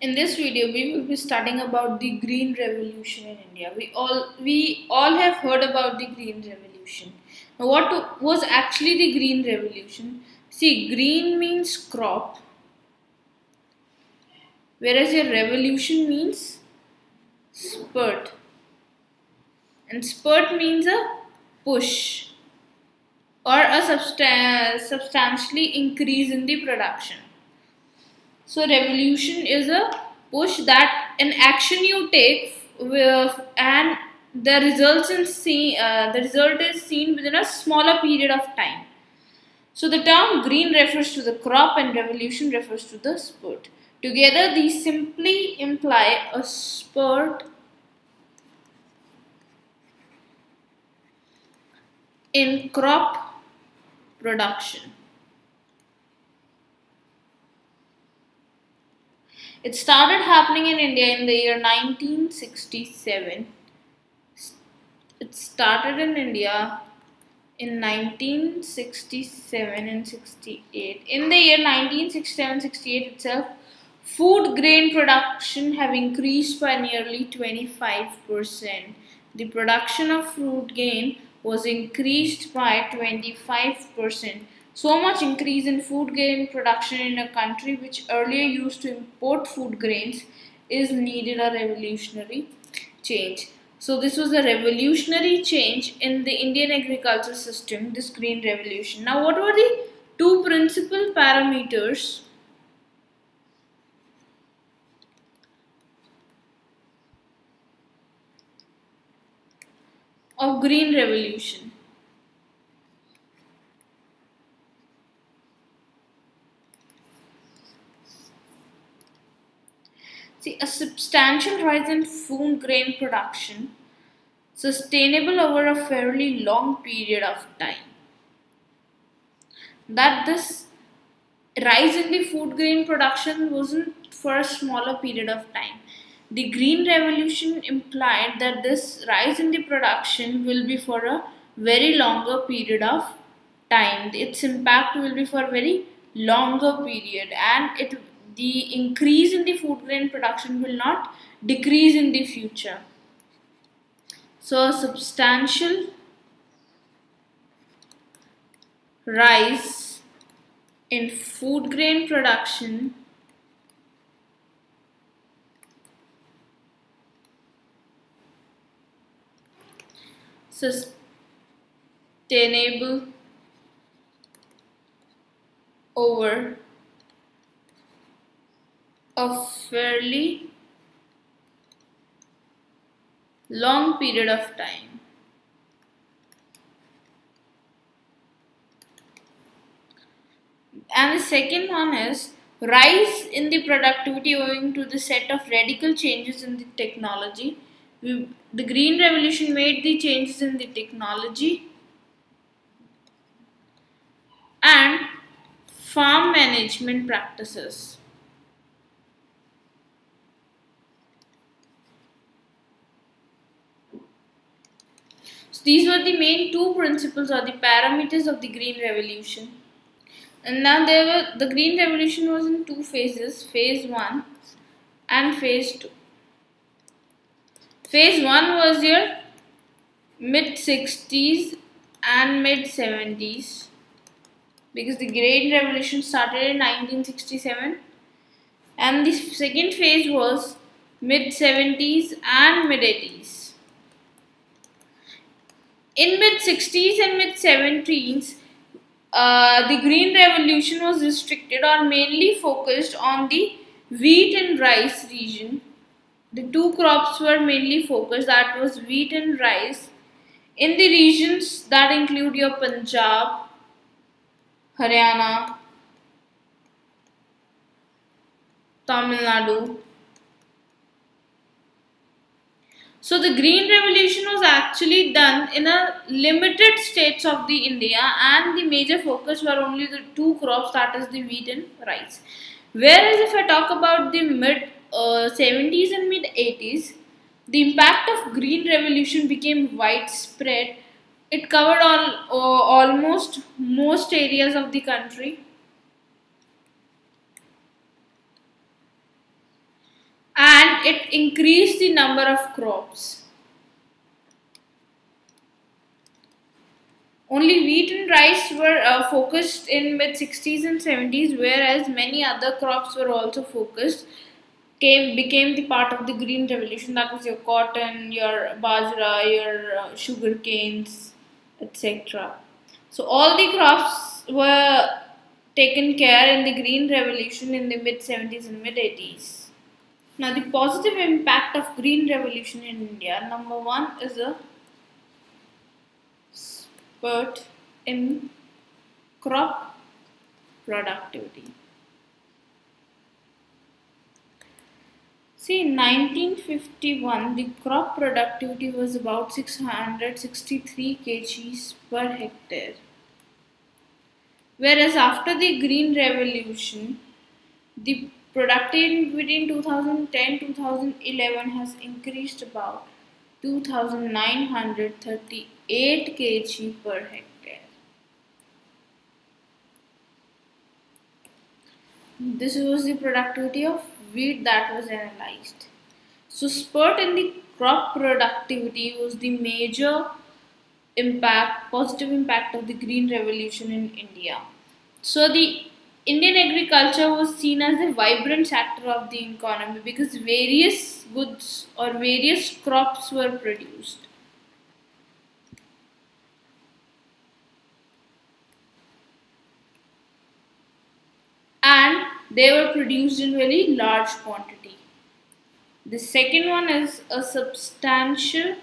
In this video, we will be studying about the Green Revolution in India. We all have heard about the Green Revolution. Now, what was actually the Green Revolution? See, green means crop, whereas your revolution means spurt, and spurt means a push or a substantially increase in the production. So revolution is a push, that an action you take with, and the result is seen within a smaller period of time. So the term green refers to the crop and revolution refers to the spurt. Together these simply imply a spurt in crop production. It started happening in India in the year 1967. It started in India in 1967 and 68. In the year 1967-68 itself, food grain production have increased by nearly 25%. The production of food grain was increased by 25%. So much increase in food grain production in a country which earlier used to import food grains is needed a revolutionary change. So this was a revolutionary change in the Indian agriculture system, this Green Revolution. Now what were the two principal parameters of Green Revolution? See, a substantial rise in food grain production, sustainable over a fairly long period of time. That this rise in the food grain production wasn't for a smaller period of time. The Green Revolution implied that this rise in the production will be for a very longer period of time. Its impact will be for a very longer period, and the increase in the food grain production will not decrease in the future. So a substantial rise in food grain production sustainable over a fairly long period of time. And the second one is rise in the productivity owing to the set of radical changes in the technology. The Green Revolution made the changes in the technology, and farm management practices. So these were the main two principles or the parameters of the Green Revolution. And now the Green Revolution was in two phases, phase 1 and phase 2. Phase 1 was your mid-60s and mid-70s, because the Green Revolution started in 1967, and the second phase was mid-70s and mid-80s. In mid-60s and mid-70s, the Green Revolution was restricted or mainly focused on the wheat and rice region. The two crops were mainly focused, that was wheat and rice, in the regions that include your Punjab, Haryana, Tamil Nadu. So the Green Revolution was actually done in a limited states of the India, and the major focus were only the two crops, that is the wheat and rice. Whereas if I talk about the mid-70s and mid-80s, the impact of Green Revolution became widespread. It covered almost most areas of the country. and it increased the number of crops. Only wheat and rice were focused in mid-60s and 70s, whereas many other crops were also focused, became the part of the Green Revolution. That was your cotton, your bajra, your sugar canes, etc. So all the crops were taken care in the Green Revolution in the mid-70s and mid-80s. Now the positive impact of Green Revolution in India. Number one is a spurt in crop productivity. See, in 1951, the crop productivity was about 663 kgs per hectare. Whereas after the Green Revolution, the productivity between 2010-2011 has increased about 2,938 kg per hectare. This was the productivity of wheat that was analyzed. So spurt in the crop productivity was the major impact, positive impact of the Green Revolution in India. So the Indian agriculture was seen as a vibrant sector of the economy because various goods or various crops were produced. And they were produced in very large quantity. The second one is a substantial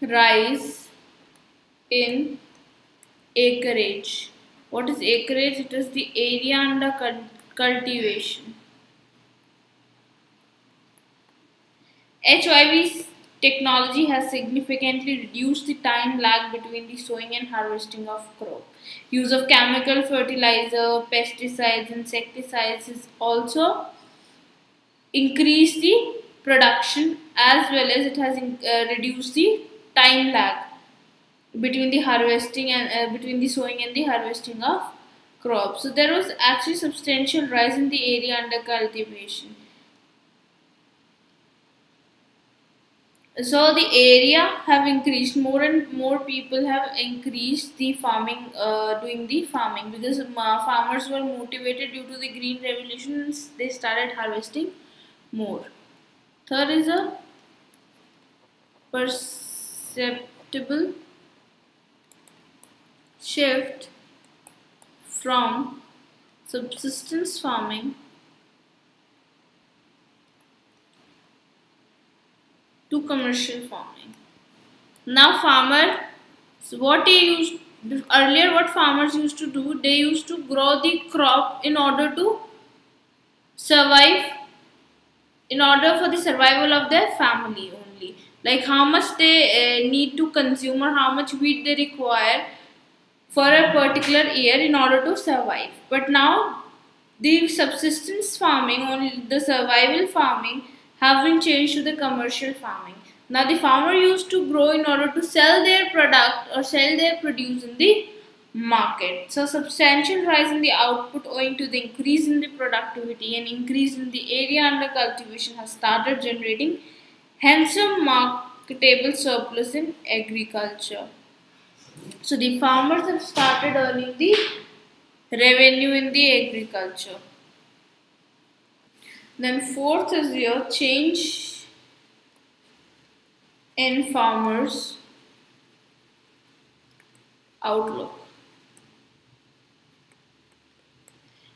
rise in acreage. What is acreage? It is the area under cultivation. HYV technology has significantly reduced the time lag between the sowing and harvesting of crop. Use of chemical fertilizer, pesticides, insecticides is also increased the production, as well as it has reduced the time lag between the harvesting and between the sowing and the harvesting of crops. So there was actually substantial rise in the area under cultivation. So the area have increased, more and more people have increased the farming, doing the farming, because farmers were motivated due to the Green Revolution and they started harvesting more. Third is a perceptible shift from subsistence farming to commercial farming. Now what farmers used to do, they used to grow the crop in order to survive, in order for the survival of their family only. Like how much they need to consume or how much wheat they require for a particular year in order to survive. But now the subsistence farming, only the survival farming, have been changed to the commercial farming. Now the farmer used to grow in order to sell their product or sell their produce in the market. So substantial rise in the output owing to the increase in the productivity and increase in the area under cultivation has started generating handsome marketable surplus in agriculture. So the farmers have started earning the revenue in the agriculture. Then fourth is your change in farmers' outlook.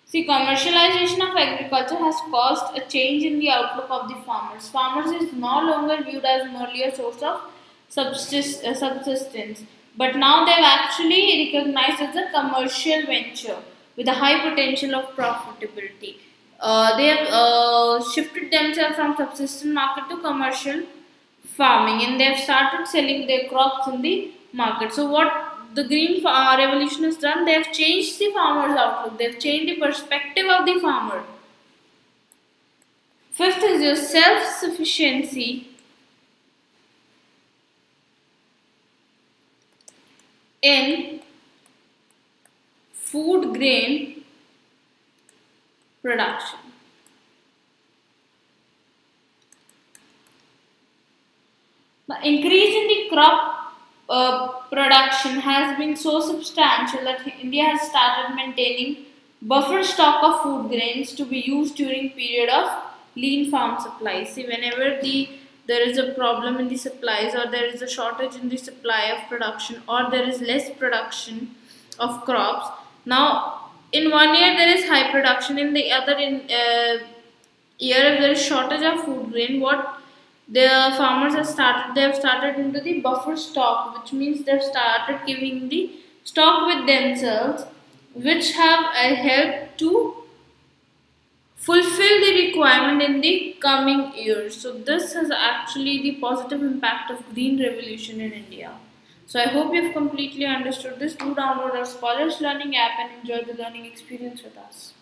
See, commercialization of agriculture has caused a change in the outlook of the farmers. Farmers is no longer viewed as merely a source of subsistence, but now they have actually recognized as a commercial venture with a high potential of profitability. They have shifted themselves from subsistence market to commercial farming, and they have started selling their crops in the market. So what the Green Revolution has done, they have changed the farmer's outlook, they have changed the perspective of the farmer. Fifth is your self-sufficiency in food grain production. The increase in the crop production has been so substantial that India has started maintaining buffer stock of food grains to be used during period of lean farm supplies. See, whenever there is a problem in the supplies, or there is a shortage in the supply of production, or there is less production of crops. Now, in one year there is high production, in the other year there is shortage of food grain. What the farmers have started, they have started into the buffer stock, which means they have started giving the stock with themselves, which have helped to fulfill the requirement in the coming years. So this is actually the positive impact of Green Revolution in India. So I hope you have completely understood this. Do download our Scholars Learning app and enjoy the learning experience with us.